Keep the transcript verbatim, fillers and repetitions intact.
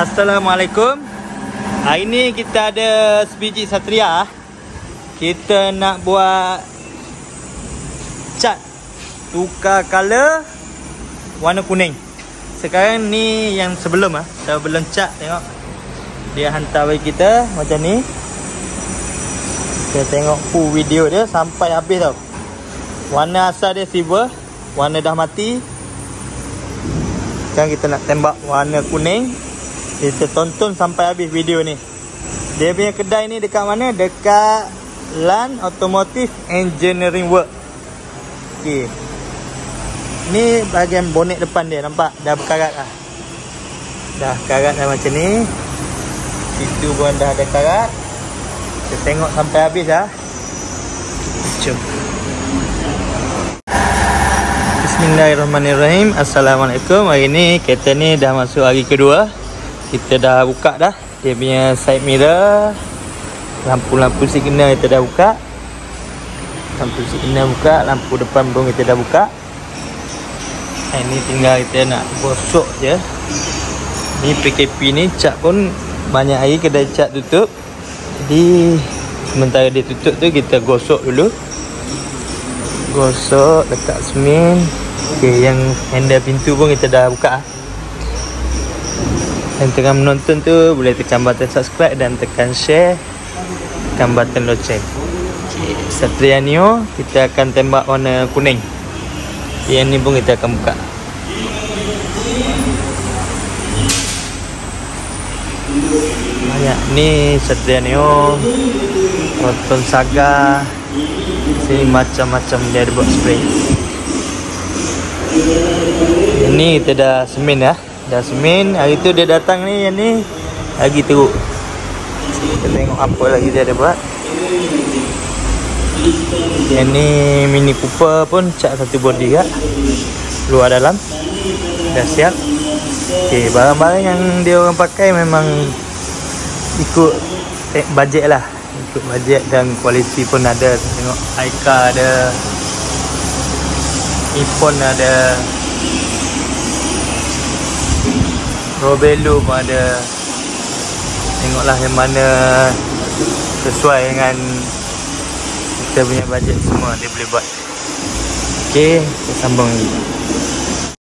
Assalamualaikum. Hari ni kita ada sebiji Satria. Kita nak buat cat tukar color warna kuning. Sekarang ni yang sebelum ah, sebelum cat tengok. Dia hantar bagi kita macam ni. Kita tengok full video dia sampai habis tau. Warna asal dia silver, warna dah mati. Sekarang kita nak tembak warna kuning. Kita tonton sampai habis video ni. Dia punya kedai ni dekat mana? Dekat Lan Automotive Engineering World. Okey. Ni bahagian bonet depan dia, nampak? Dah berkarat lah. Dah karat dah macam ni. Situ pun dah ada karat. Kita tengok sampai habis lah. Jom. Bismillahirrahmanirrahim. Assalamualaikum. Hari ni kereta ni dah masuk hari kedua. Kita dah buka dah. Dia punya side mirror, lampu-lampu signal kita dah buka. Lampu signal buka, lampu depan pun kita dah buka. Ini tinggal kita nak gosok je. Ni P K P ni cat pun banyak hari kedai cat tutup. Jadi sementara dia tutup tu, kita gosok dulu. Gosok, letak semen. Okey, yang handle pintu pun kita dah buka. Yang tengah menonton tu boleh tekan button subscribe dan tekan share, tekan button loceng. Okay. Satria Neo kita akan tembak warna kuning. Yang ni pun kita akan buka. Banyak ni Satria Neo, Proton Saga. Sini macam-macam dia ada buat spray. Yang ni kita dah semen dah. Dah semen, hari tu dia datang ni, yang ni lagi teruk. Kita tengok apa lagi dia ada buat. Yang ni Mini Pupa pun cat satu body kat luar dalam. Dah siap. Okay, barang-barang yang dia orang pakai memang ikut eh, bajet lah. Ikut bajet dan kualiti pun ada. Tengok Icar ada, Iphone ada, Robelo pun ada. Tengoklah yang mana sesuai dengan kita punya bajet semua dia boleh buat. Okey, kita sambung lagi.